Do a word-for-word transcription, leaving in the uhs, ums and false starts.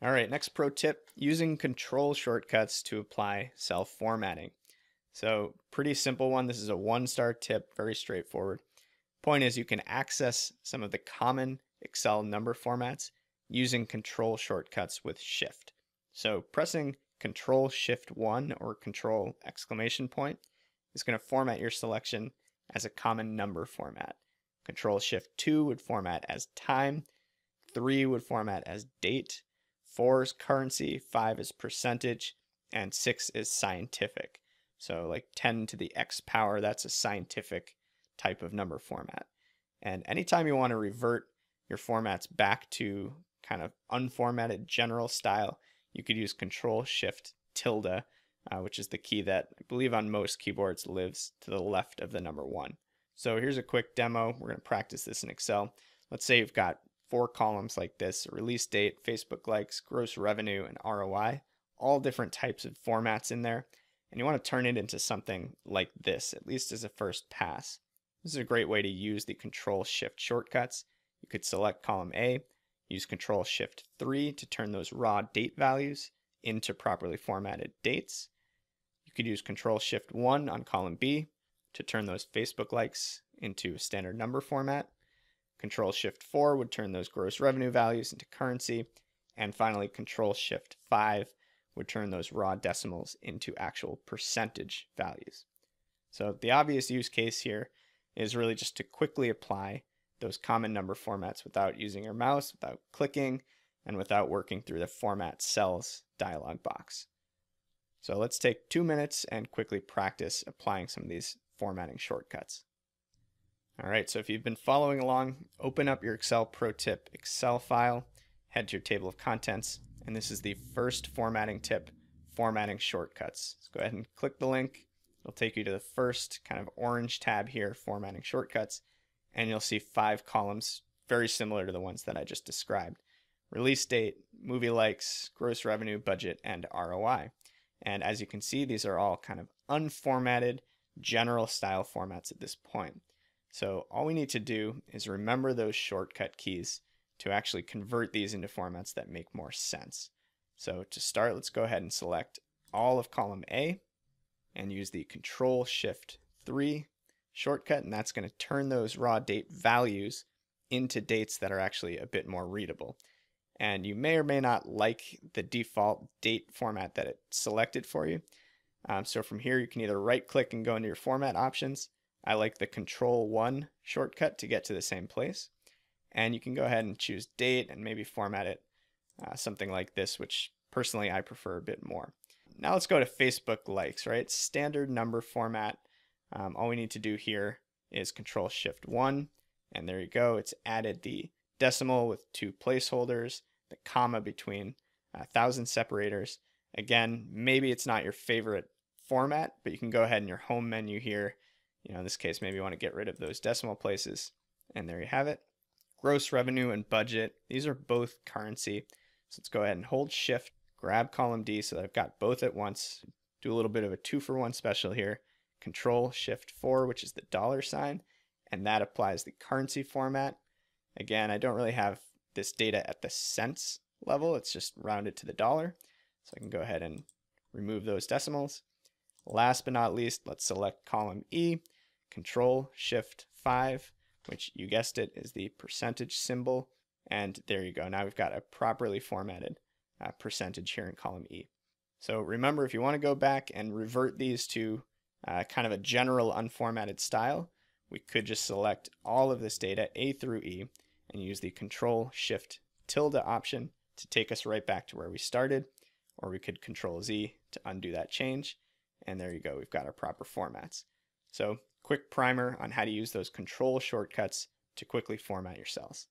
All right, next pro tip, using control shortcuts to apply cell formatting. So pretty simple one. This is a one-star tip, very straightforward. Point is you can access some of the common Excel number formats using control shortcuts with Shift. So pressing Control Shift one or Control exclamation point is going to format your selection as a common number format. Control Shift two would format as time, three would format as date, four is currency, five is percentage, and six is scientific. So like ten to the X power, that's a scientific type of number format. And anytime you want to revert your formats back to kind of unformatted general style, you could use Control Shift tilde, uh, which is the key that I believe on most keyboards lives to the left of the number one. So here's a quick demo. We're going to practice this in Excel. Let's say you've got four columns like this: release date, Facebook likes, gross revenue, and R O I, all different types of formats in there. And you want to turn it into something like this, at least as a first pass. This is a great way to use the Control Shift shortcuts. You could select column A, use Control Shift three to turn those raw date values into properly formatted dates. You could use Control Shift one on column B to turn those Facebook likes into standard number format. Control Shift four would turn those gross revenue values into currency. And finally, Control Shift five would turn those raw decimals into actual percentage values. So the obvious use case here is really just to quickly apply those common number formats without using your mouse, without clicking, and without working through the format cells dialog box. So let's take two minutes and quickly practice applying some of these formatting shortcuts. All right, so if you've been following along, open up your Excel Pro Tip Excel file, head to your table of contents, and this is the first formatting tip, formatting shortcuts. Let's go ahead and click the link. It'll take you to the first kind of orange tab here, formatting shortcuts, and you'll see five columns very similar to the ones that I just described: release date, movie likes, gross revenue, budget, and R O I. And as you can see, these are all kind of unformatted general style formats at this point. So all we need to do is remember those shortcut keys to actually convert these into formats that make more sense. So to start, let's go ahead and select all of column A and use the Control Shift three shortcut, and that's going to turn those raw date values into dates that are actually a bit more readable. And you may or may not like the default date format that it selected for you. Um, so from here, you can either right click and go into your format options. I like the Control one shortcut to get to the same place. And you can go ahead and choose date and maybe format it uh, something like this, which personally I prefer a bit more. Now let's go to Facebook likes, right? Standard number format. Um, all we need to do here is Control Shift one, and there you go. It's added the decimal with two placeholders, the comma between a thousand separators. Again, maybe it's not your favorite format, but you can go ahead in your home menu here. You know, in this case, maybe you want to get rid of those decimal places, and there you have it. Gross revenue and budget, these are both currency. So let's go ahead and hold Shift, grab column D so that I've got both at once. Do a little bit of a two for one special here. Control Shift four, which is the dollar sign, and that applies the currency format. Again, I don't really have this data at the cents level, it's just rounded to the dollar. So I can go ahead and remove those decimals. Last but not least, let's select column E, Control Shift five, which you guessed it is the percentage symbol. And there you go. Now we've got a properly formatted uh, percentage here in column E. So remember, if you want to go back and revert these to uh, kind of a general unformatted style, we could just select all of this data, A through E, and use the Control Shift tilde option to take us right back to where we started, or we could Control Z to undo that change. And there you go, we've got our proper formats. So quick primer on how to use those control shortcuts to quickly format your cells.